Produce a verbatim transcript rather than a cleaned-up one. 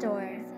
Selador.